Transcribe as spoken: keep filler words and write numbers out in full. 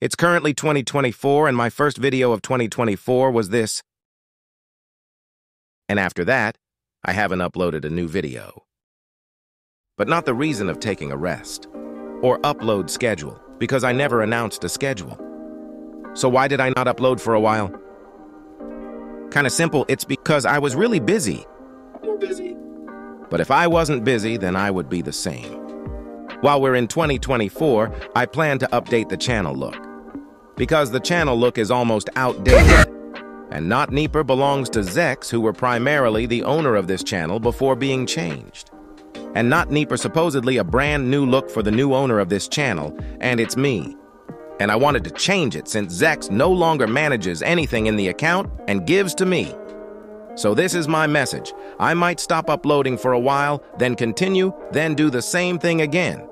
It's currently twenty twenty-four, and my first video of twenty twenty-four was this. And after that, I haven't uploaded a new video. But not the reason of taking a rest or upload schedule, because I never announced a schedule. So why did I not upload for a while? Kinda simple, it's because I was really busy. You're busy. But if I wasn't busy, then I would be the same. While we're in twenty twenty-four, I plan to update the channel look, because the channel look is almost outdated, and NotNeepeR belongs to Zex, who were primarily the owner of this channel before being changed. And NotNeepeR supposedly a brand new look for the new owner of this channel, and it's me. And I wanted to change it since Zex no longer manages anything in the account and gives to me. So this is my message. I might stop uploading for a while, then continue, then do the same thing again.